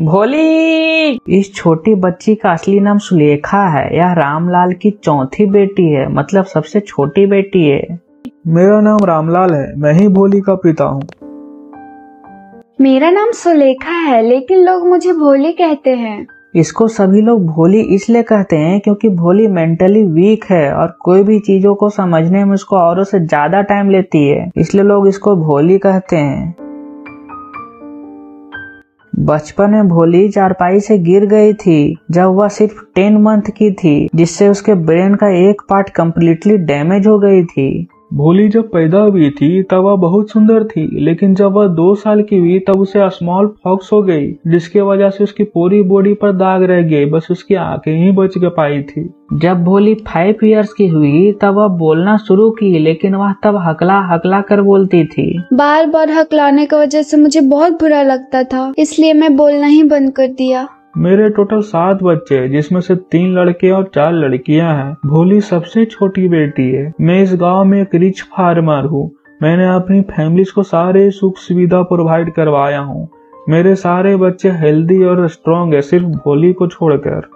भोली। इस छोटी बच्ची का असली नाम सुलेखा है। यह रामलाल की चौथी बेटी है, मतलब सबसे छोटी बेटी है। मेरा नाम रामलाल है, मैं ही भोली का पिता हूँ। मेरा नाम सुलेखा है, लेकिन लोग मुझे भोली कहते हैं। इसको सभी लोग भोली इसलिए कहते हैं क्योंकि भोली मेंटली वीक है और कोई भी चीजों को समझने में उसको औरों से ज्यादा टाइम लेती है, इसलिए लोग इसको भोली कहते हैं। बचपन में भोली चारपाई से गिर गई थी जब वह सिर्फ 10 मंथ की थी, जिससे उसके ब्रेन का एक पार्ट कम्प्लीटली डैमेज हो गई थी। भोली जब पैदा हुई थी तब वह बहुत सुंदर थी, लेकिन जब वह 2 साल की हुई तब उसे स्मॉल फॉक्स हो गई, जिसके वजह से उसकी पूरी बॉडी पर दाग रह गए, बस उसकी आंखें ही बच पाई थी। जब भोली 5 ईयर्स की हुई तब वह बोलना शुरू की, लेकिन वह तब हकला हकला कर बोलती थी। बार बार हकलाने की वजह से मुझे बहुत बुरा लगता था, इसलिए मैं बोलना ही बंद कर दिया। मेरे टोटल 7 बच्चे, जिसमें से 3 लड़के और 4 लड़कियां हैं। भोली सबसे छोटी बेटी है। मैं इस गांव में एक रिच फार्मर हूँ। मैंने अपनी फैमिली को सारे सुख सुविधा प्रोवाइड करवाया हूँ। मेरे सारे बच्चे हेल्दी और स्ट्रांग है, सिर्फ भोली को छोड़कर।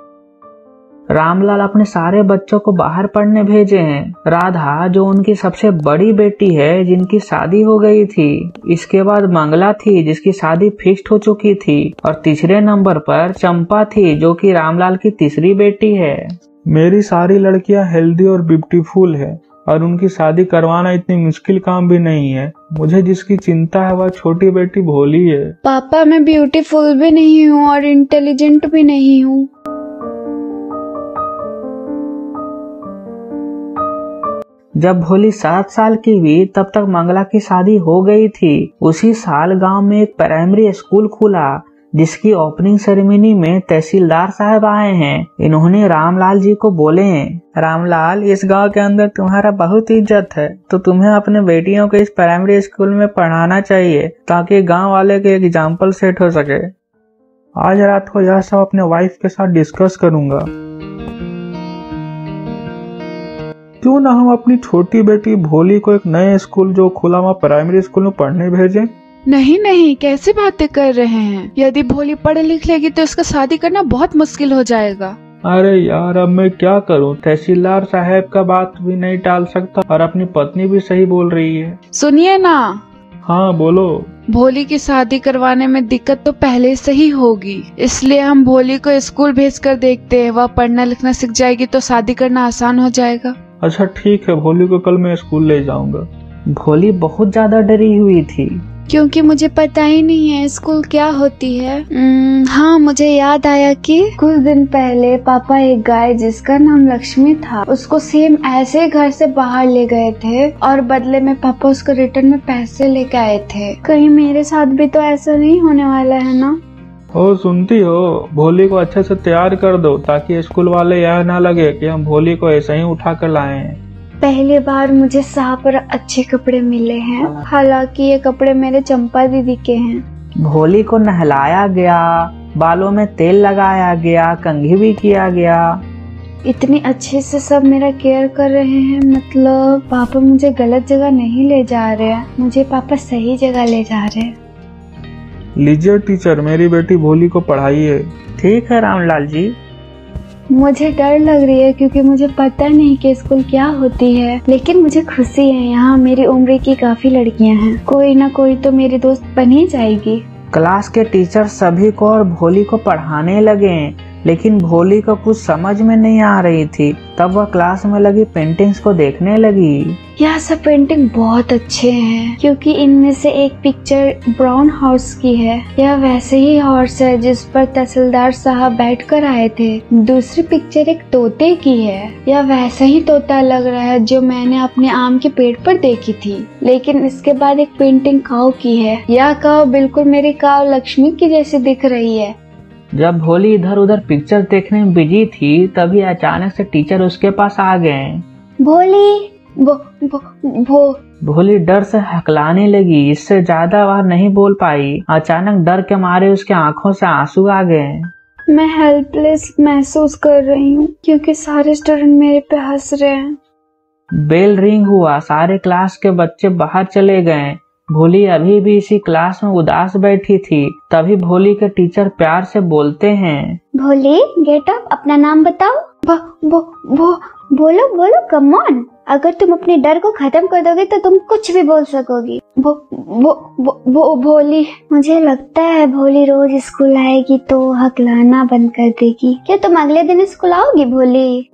रामलाल अपने सारे बच्चों को बाहर पढ़ने भेजे हैं। राधा, जो उनकी सबसे बड़ी बेटी है, जिनकी शादी हो गई थी। इसके बाद मंगला थी, जिसकी शादी फिक्स्ड हो चुकी थी। और तीसरे नंबर पर चंपा थी, जो कि रामलाल की तीसरी बेटी है। मेरी सारी लड़कियां हेल्दी और ब्यूटीफुल है और उनकी शादी करवाना इतनी मुश्किल काम भी नहीं है। मुझे जिसकी चिंता है वह छोटी बेटी भोली है। पापा, मैं ब्यूटीफुल भी नहीं हूँ और इंटेलिजेंट भी नहीं हूँ। जब भोली 7 साल की हुई तब तक मंगला की शादी हो गई थी। उसी साल गांव में एक प्राइमरी स्कूल खुला, जिसकी ओपनिंग सेरेमनी में तहसीलदार साहब आए हैं। इन्होंने रामलाल जी को बोले हैं, रामलाल, इस गांव के अंदर तुम्हारा बहुत इज्जत है, तो तुम्हें अपने बेटियों को इस प्राइमरी स्कूल में पढ़ाना चाहिए ताकि गांव वाले के एग्जाम्पल सेट हो सके। आज रात को यह सब अपने वाइफ के साथ डिस्कस करूंगा। क्यों ना हम अपनी छोटी बेटी भोली को एक नए स्कूल, जो खुला हुआ प्राइमरी स्कूल में पढ़ने भेजें? नहीं, कैसी बातें कर रहे हैं। यदि भोली पढ़ लिख लेगी तो इसका शादी करना बहुत मुश्किल हो जाएगा। अरे यार, अब मैं क्या करूं? तहसीलदार साहब का बात भी नहीं टाल सकता और अपनी पत्नी भी सही बोल रही है। सुनिए ना। हाँ बोलो। भोली की शादी करवाने में दिक्कत तो पहले से ही होगी, इसलिए हम भोली को स्कूल भेज कर देखते हैं। वह पढ़ना लिखना सीख जाएगी तो शादी करना आसान हो जाएगा। अच्छा ठीक है, भोली को कल मैं स्कूल ले जाऊंगा। भोली बहुत ज्यादा डरी हुई थी, क्योंकि मुझे पता ही नहीं है स्कूल क्या होती है। हाँ, मुझे याद आया कि कुछ दिन पहले पापा एक गाय जिसका नाम लक्ष्मी था, उसको सेम ऐसे घर से बाहर ले गए थे और बदले में पापा उसको रिटर्न में पैसे लेके आए थे। कहीं मेरे साथ भी तो ऐसा नहीं होने वाला है ना? ओ सुनती हो, भोली को अच्छे से तैयार कर दो ताकि स्कूल वाले यह ना लगे कि हम भोली को ऐसे ही उठा कर लाए हैं। पहली बार मुझे साफ और अच्छे कपड़े मिले हैं, हालांकि ये कपड़े मेरे चंपा दीदी के हैं। भोली को नहलाया गया, बालों में तेल लगाया गया, कंघी भी किया गया। इतने अच्छे से सब मेरा केयर कर रहे हैं, मतलब पापा मुझे गलत जगह नहीं ले जा रहे हैं, मुझे पापा सही जगह ले जा रहे हैं। लीजिए टीचर, मेरी बेटी भोली को पढ़ाइए। ठीक है रामलाल जी। मुझे डर लग रही है क्योंकि मुझे पता नहीं कि स्कूल क्या होती है, लेकिन मुझे खुशी है यहाँ मेरी उम्र की काफी लड़कियाँ हैं, कोई ना कोई तो मेरी दोस्त बन ही जाएगी। क्लास के टीचर सभी को और भोली को पढ़ाने लगे, लेकिन भोली को कुछ समझ में नहीं आ रही थी। तब वह क्लास में लगी पेंटिंग्स को देखने लगी। यह सब पेंटिंग बहुत अच्छे हैं, क्योंकि इनमें से एक पिक्चर ब्राउन हॉर्स की है। यह वैसे ही हॉर्स है जिस पर तहसीलदार साहब बैठकर आए थे। दूसरी पिक्चर एक तोते की है। यह वैसा ही तोता लग रहा है जो मैंने अपने आम के पेड़ पर देखी थी। लेकिन इसके बाद एक पेंटिंग काऊ की है। यह काऊ बिल्कुल मेरी काऊ लक्ष्मी की जैसी दिख रही है। जब भोली इधर उधर पिक्चर देखने में बिजी थी तभी अचानक से टीचर उसके पास आ गए। भोली भोली डर से हकलाने लगी, इससे ज्यादा वह नहीं बोल पाई। अचानक डर के मारे उसके आंखों से आंसू आ गए। मैं हेल्पलेस महसूस कर रही हूँ क्योंकि सारे स्टूडेंट मेरे पे हंस रहे हैं। बेल रिंग हुआ, सारे क्लास के बच्चे बाहर चले गए। भोली अभी भी इसी क्लास में उदास बैठी थी, तभी भोली के टीचर प्यार से बोलते हैं, भोली गेट अप, अपना नाम बताओ। बोलो बोलो, कम ऑन। अगर तुम अपने डर को खत्म कर दोगे तो तुम कुछ भी बोल सकोगी। भोली। मुझे लगता है भोली रोज स्कूल आएगी तो हकलाना बंद कर देगी। क्या तुम अगले दिन स्कूल आओगी भोली?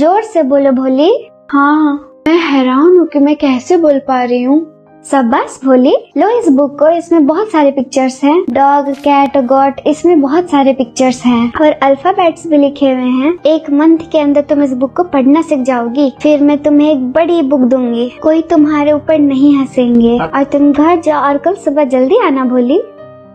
जोर से बोलो भोली। हाँ, मैं हैरान हूँ कि मैं कैसे बोल पा रही हूँ। शाबाश भोली, लो इस बुक को, इसमें बहुत सारे पिक्चर्स हैं। डॉग, कैट, गॉट, इसमें बहुत सारे पिक्चर्स हैं और अल्फाबेट्स भी लिखे हुए हैं। एक मंथ के अंदर तुम इस बुक को पढ़ना सीख जाओगी, फिर मैं तुम्हें एक बड़ी बुक दूंगी, कोई तुम्हारे ऊपर नहीं हंसेंगे। और तुम घर जाओ और कल सुबह जल्दी आना भोली।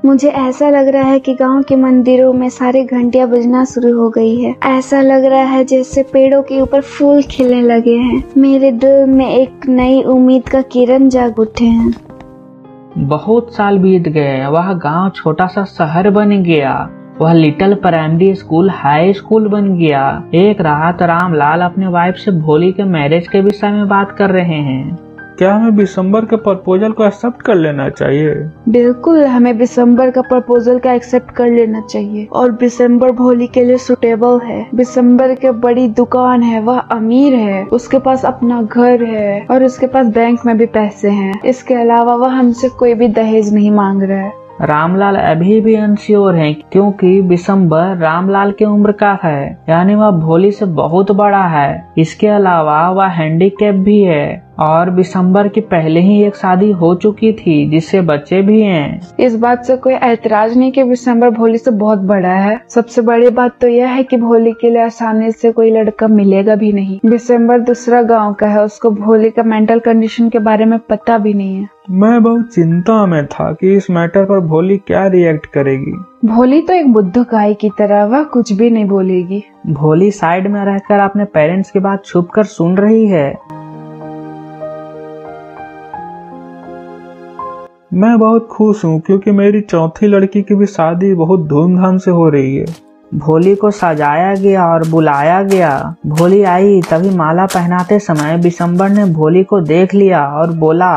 मुझे ऐसा लग रहा है कि गांव के मंदिरों में सारे घंटियां बजना शुरू हो गई है। ऐसा लग रहा है जैसे पेड़ों के ऊपर फूल खिलने लगे हैं। मेरे दिल में एक नई उम्मीद का किरण जाग उठे हैं। बहुत साल बीत गए, वह गांव छोटा सा शहर बन गया। वह little primary school high school बन गया। एक रात रामलाल अपने वाइफ से भोली के मैरिज के विषय में बात कर रहे हैं। क्या हमें बिसंबर के प्रपोजल को एक्सेप्ट कर लेना चाहिए? बिल्कुल, हमें बिसंबर का प्रपोजल का एक्सेप्ट कर लेना चाहिए। और बिसंबर भोली के लिए सुटेबल है। बिसंबर के बड़ी दुकान है, वह अमीर है, उसके पास अपना घर है और उसके पास बैंक में भी पैसे हैं। इसके अलावा वह हमसे कोई भी दहेज नहीं मांग रहा है। रामलाल अभी भी अनश्योर हैं क्योंकि बिसंबर रामलाल की उम्र का है, यानी वह भोली से बहुत बड़ा है। इसके अलावा वह हैंडीकैप भी है और बिसंबर की पहले ही एक शादी हो चुकी थी जिससे बच्चे भी हैं। इस बात से कोई ऐतराज नहीं कि बिसंबर भोली से बहुत बड़ा है। सबसे बड़ी बात तो यह है कि भोली के लिए आसानी से कोई लड़का मिलेगा भी नहीं। बिसंबर दूसरा गांव का है, उसको भोली का मेंटल कंडीशन के बारे में पता भी नहीं है। मैं बहुत चिंता में था कि इस मैटर पर भोली क्या रिएक्ट करेगी। भोली तो एक बुद्धू गाय की तरह, वह कुछ भी नहीं बोलेगी। भोली साइड में रहकर अपने पेरेंट्स की बात छुप कर सुन रही है। मैं बहुत खुश हूँ क्योंकि मेरी चौथी लड़की की भी शादी बहुत धूमधाम से हो रही है। भोली को सजाया गया और बुलाया गया। भोली आई, तभी माला पहनाते समय बिसंबर ने भोली को देख लिया और बोला,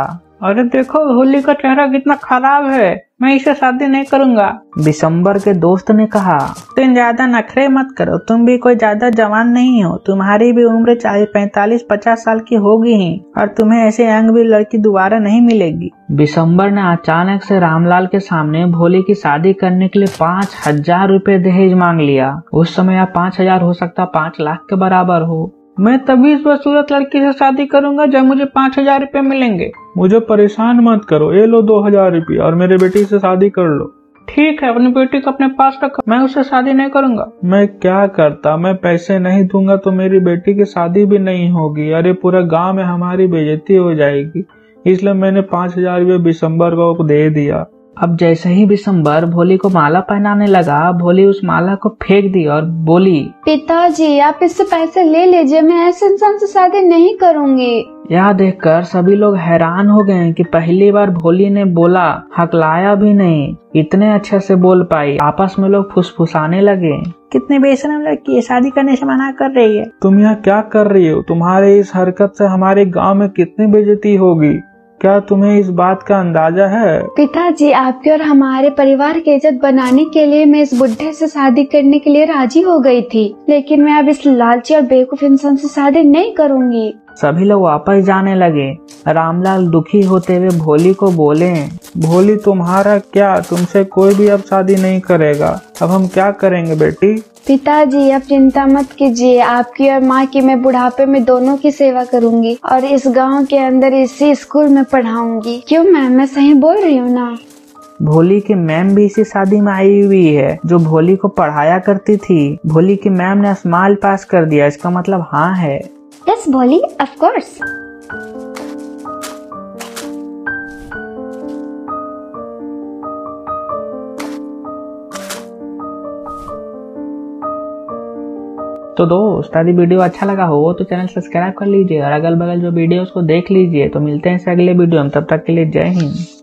अरे देखो भोली का चेहरा कितना खराब है, मैं इसे शादी नहीं करूँगा। बिसंबर के दोस्त ने कहा, तुम ज्यादा नखरे मत करो, तुम भी कोई ज्यादा जवान नहीं हो, तुम्हारी भी उम्र 40-45-50 साल की होगी ही और तुम्हें ऐसे यंग भी लड़की दोबारा नहीं मिलेगी। बिसंबर ने अचानक से रामलाल के सामने भोली की शादी करने के लिए 5000 रूपए दहेज मांग लिया। उस समय यह 5000 हो सकता 5 लाख के बराबर हो। मैं तभी इस बदसूरत लड़की से शादी करूंगा जब मुझे 5000 रूपए मिलेंगे। मुझे परेशान मत करो, ये लो 2000 रूपए और मेरे बेटी से शादी कर लो। ठीक है, अपनी बेटी को अपने पास रखो, मैं उससे शादी नहीं करूंगा। मैं क्या करता, मैं पैसे नहीं दूंगा तो मेरी बेटी की शादी भी नहीं होगी। अरे पूरा गांव में हमारी बेइज्जती हो जाएगी, इसलिए मैंने 5000 रूपए बिसंबर को दे दिया। अब जैसे ही बिसंबर भोली को माला पहनाने लगा, भोली उस माला को फेंक दी और बोली, पिताजी आप इससे पैसे ले लीजिए, मैं ऐसे इंसान से शादी नहीं करूंगी। यह देखकर सभी लोग हैरान हो गए कि पहली बार भोली ने बोला, हकलाया भी नहीं, इतने अच्छे से बोल पाई। आपस में लोग फुसफुसाने लगे, कितने बेशरम लड़की है, शादी करने से मना कर रही है। तुम यहाँ क्या कर रही हो, तुम्हारे इस हरकत से हमारे गाँव में कितनी बेइज्जती होगी, क्या तुम्हें इस बात का अंदाजा है? पिताजी आपके और हमारे परिवार की इज्जत बनाने के लिए मैं इस बुढ़े से शादी करने के लिए राजी हो गई थी, लेकिन मैं अब इस लालची और बेवकूफ इंसान से शादी नहीं करूंगी। सभी लोग वापस जाने लगे। रामलाल दुखी होते हुए भोली को बोले, भोली तुम्हारा क्या, तुमसे कोई भी अब शादी नहीं करेगा, अब हम क्या करेंगे बेटी? पिताजी आप चिंता मत कीजिए, आपकी और माँ की मैं बुढ़ापे में दोनों की सेवा करूंगी और इस गांव के अंदर इसी स्कूल में पढ़ाऊंगी। क्यों मैम, मैं सही बोल रही हूँ ना? भोली की मैम भी इसी शादी में आई हुई है जो भोली को पढ़ाया करती थी। भोली की मैम ने स्माइल पास कर दिया, इसका मतलब हाँ है। यस भोली, ऑफ कोर्स। तो दोस्त यदि वीडियो अच्छा लगा हो तो चैनल सब्सक्राइब कर लीजिए और अगल बगल जो वीडियोस को देख लीजिए। तो मिलते हैं इस अगले वीडियो में, तब तक के लिए जय हिंद।